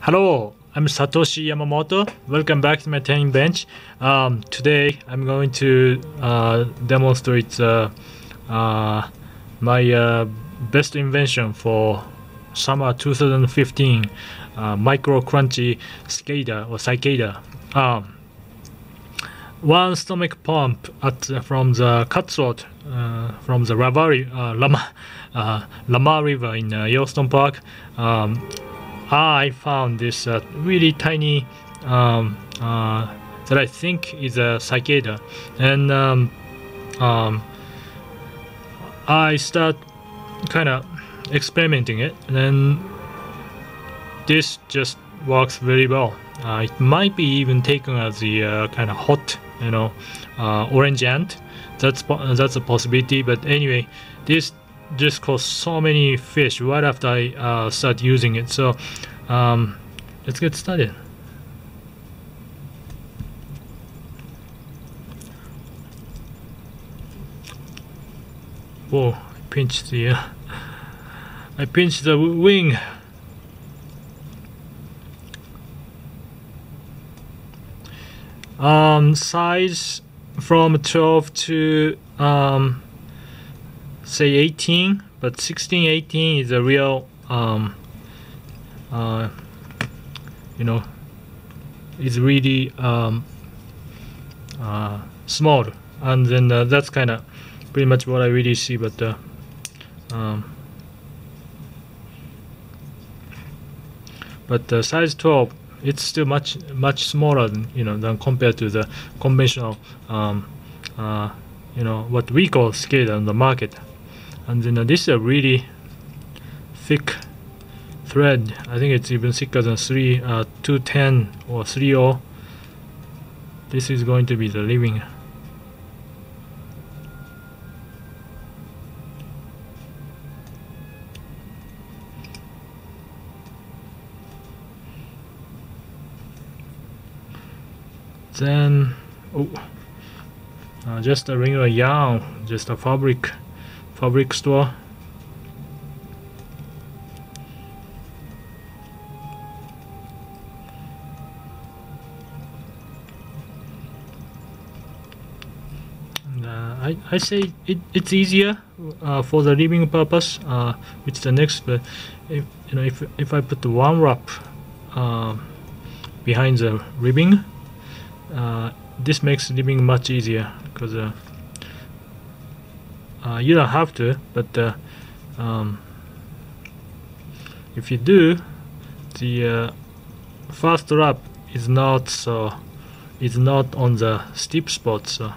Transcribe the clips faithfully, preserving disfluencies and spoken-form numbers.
Hello, I'm Satoshi Yamamoto. Welcome back to my training bench. Um, today I'm going to uh, demonstrate uh, uh, my uh, best invention for summer two thousand fifteen uh, micro crunchy cicada or cicada. Um, one stomach pump at uh, from the cutthroat uh, from the uh, Lamar, uh, Lamar River in uh, Yellowstone Park. Um, I found this uh, really tiny um, uh, that I think is a cicada, and um, um, I start kind of experimenting it, and this just works very well. Uh, it might be even taken as the uh, kind of hot, you know, uh, orange ant. That's that's a possibility. But anyway, this just caught so many fish right after I uh, start using it. So um, let's get started. Whoa! I pinched the uh, I pinched the wing. Um, size from twelve to um, say eighteen, but sixteen, eighteen is a real um, uh, you know, is really um, uh, small, and then uh, that's kind of pretty much what I really see. But uh, um, but uh, size twelve, it's still much much smaller than, you know, than compared to the conventional um, uh, you know, what we call cicada on the market. And then uh, this is a really thick thread. I think it's even thicker than three uh, two ten or three oh. This is going to be the living. Then oh, uh, just a regular yarn, just a fabric fabric store. And, uh, I I say it, it's easier uh, for the living purpose, uh, which the next. But if you know, if if I put the one wrap uh, behind the ribbing, Uh, this makes living much easier, because uh, uh, you don't have to, but uh, um, if you do, the uh, first wrap is not so is not on the steep spot. So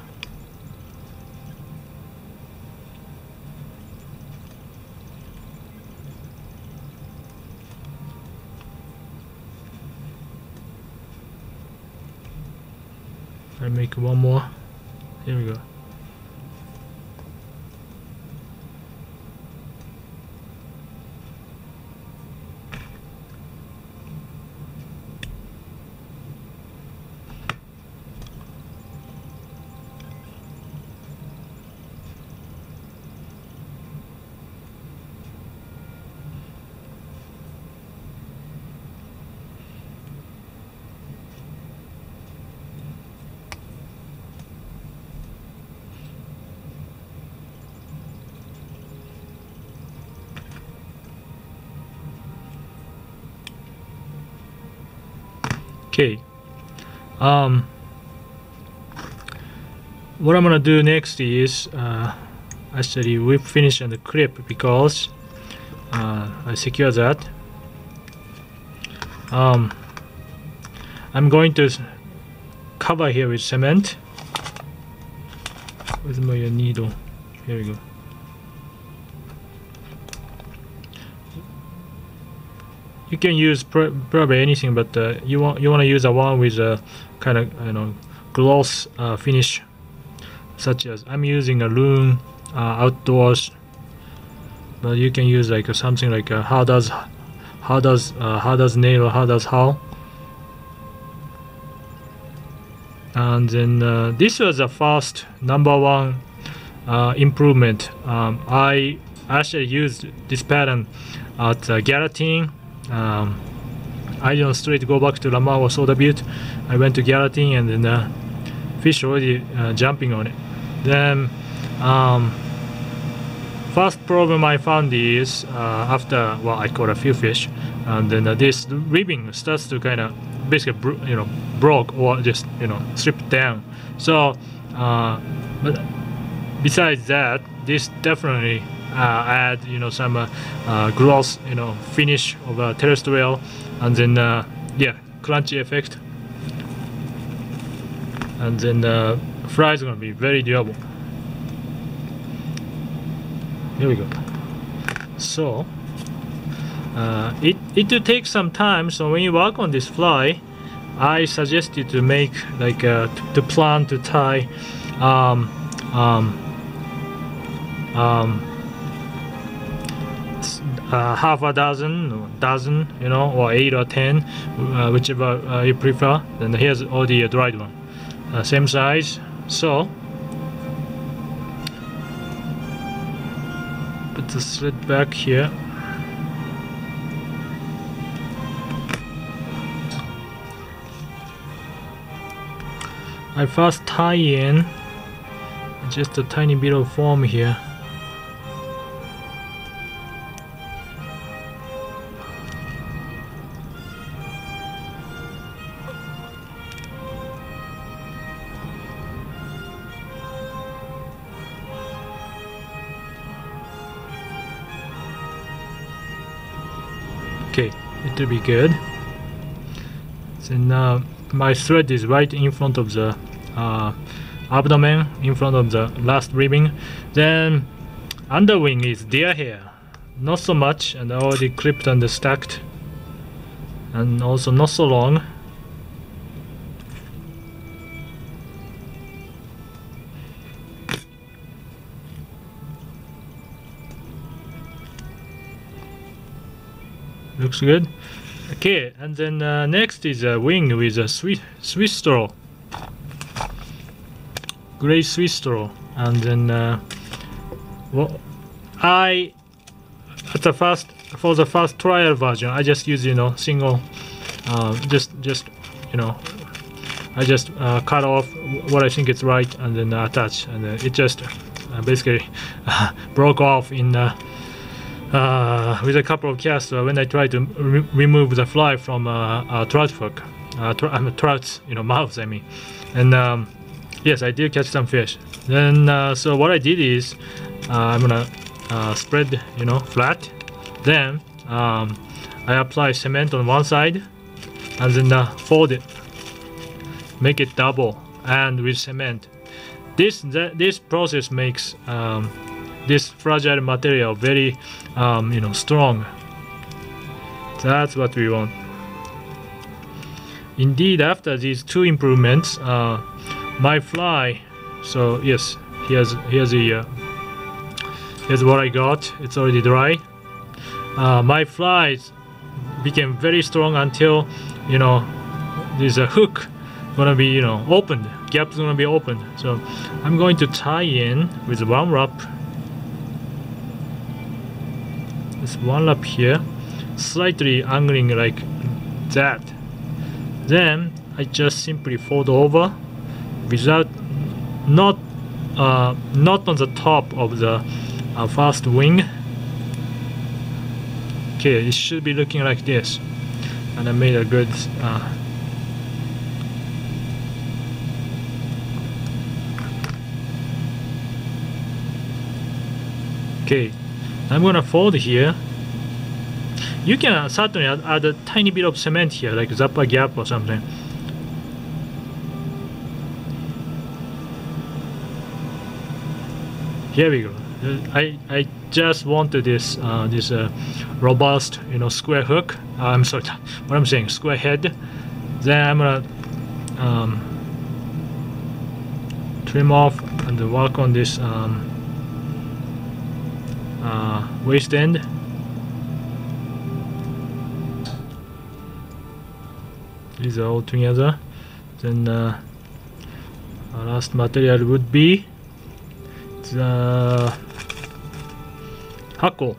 I make one more. Here we go. Okay, um, what I'm gonna do next is uh, actually whip finish on the clip, because uh, I secure that. Um, I'm going to cover here with cement with my needle. Here we go. You can use pr probably anything, but uh, you want you want to use a one with a kind of, you know, gloss uh, finish, such as I'm using a loom uh, outdoors. But you can use like a, something like a how does how does uh, how does nail, how does how. And then uh, this was the first number one uh, improvement. Um, I actually used this pattern at uh, Gallatin. Um, ideal street to go back to Lamar or Soda Butte. I went to Gallatin and then uh, fish already uh, jumping on it. Then um, first problem I found is uh, after, well, I caught a few fish, and then uh, this ribbing starts to kind of basically, you know, broke or just, you know, stripped down. So uh, but besides that, this definitely Uh, add, you know, some uh, uh, gloss, you know, finish of a terrestrial, and then uh, yeah, crunchy effect, and then uh, fry is gonna be very durable. Here we go. So uh, it it will take some time. So when you work on this fly, I suggest you to make like uh, to plan to tie um, um, um, Uh, half a dozen, or dozen, you know, or eight or ten, uh, whichever uh, you prefer. And here's all the uh, dried one, uh, same size. So put the slit back here. I first tie in just a tiny bit of foam here. Okay, it will be good. Then uh, my thread is right in front of the uh, abdomen, in front of the last ribbing. Then underwing is deer hair, not so much, and already clipped and stacked, and also not so long. Looks good. Okay, and then uh, next is a wing with a Swiss, Swiss straw, gray Swiss straw, and then uh, well, I at the first for the first trial version, I just use, you know, single, uh, just just you know, I just uh, cut off what I think is right and then attach, and uh, it just uh, basically broke off in. Uh, Uh, with a couple of casts uh, when I tried to re remove the fly from uh, a trout hook, uh, tr um, trout's, you know, mouths, I mean. And um, yes, I did catch some fish. Then uh, so what I did is uh, I'm gonna uh, spread, you know, flat. Then um, I apply cement on one side, and then uh, fold it, make it double, and with cement. This th this process makes um, this fragile material very um, you know, strong. That's what we want. Indeed, after these two improvements, uh, my fly, so yes, here's here's the uh, here's what I got. It's already dry. Uh, my flies became very strong until, you know, there's a hook gonna be, you know, opened, gap's gonna be opened. So I'm going to tie in with one wrap. This one up here, slightly angling like that. Then I just simply fold over, without, not, uh, not on the top of the uh, first wing. Okay, it should be looking like this, and I made a good. Uh, okay. I'm gonna fold here. You can certainly add, add a tiny bit of cement here, like Zap-A-Gap or something. Here we go. I I just wanted this uh, this uh, robust, you know, square hook. Uh, I'm sorry, what I'm saying, square head. Then I'm gonna um, trim off and work on this. Um, Uh, waist end. These are all together. Then uh, our last material would be the hako.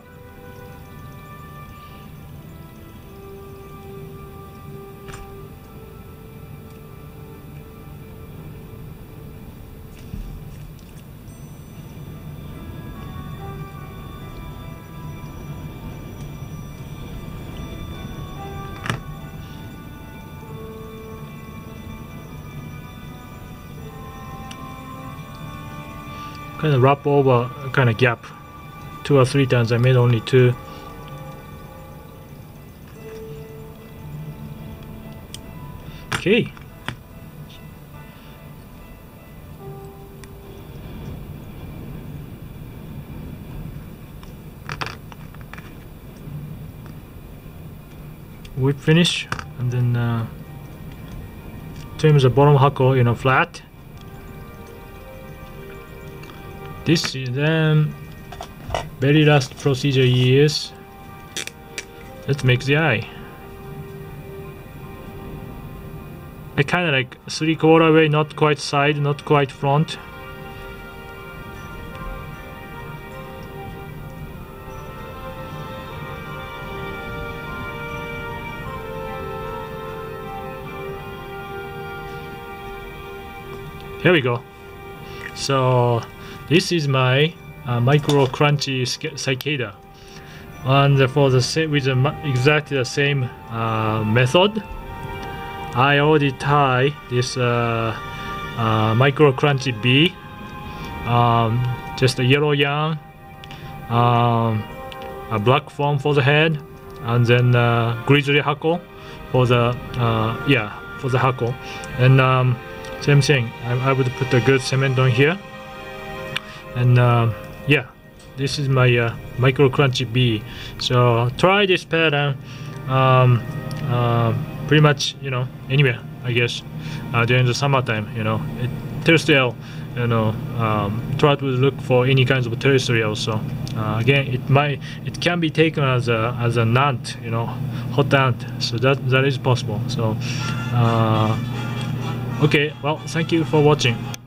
kind of wrap over kind of gap two or three times. I made only two. Okay. Whip finish, and then uh, trim the bottom hako, you know, flat. This is then very last procedure is let's make the eye. I kind of like three quarter way, not quite side, not quite front. Here we go. So this is my uh, micro crunchy cicada, and for the same with the, exactly the same uh, method, I already tie this uh, uh, micro crunchy bee, um, just a yellow yarn, um, a black foam for the head, and then uh, grizzly hako for the uh, yeah for the hako, and. Um, Same thing. I, I would put a good cement on here, and uh, yeah, this is my uh, micro crunchy bee. So try this pattern, um, uh, pretty much, you know, anywhere I guess uh, during the summertime. You know, it, terrestrial. You know, um, trout would look for any kinds of terrestrial. So uh, again, it might, it can be taken as a as an ant. You know, hot ant. So that that is possible. So. Uh, Okay, well, thank you for watching.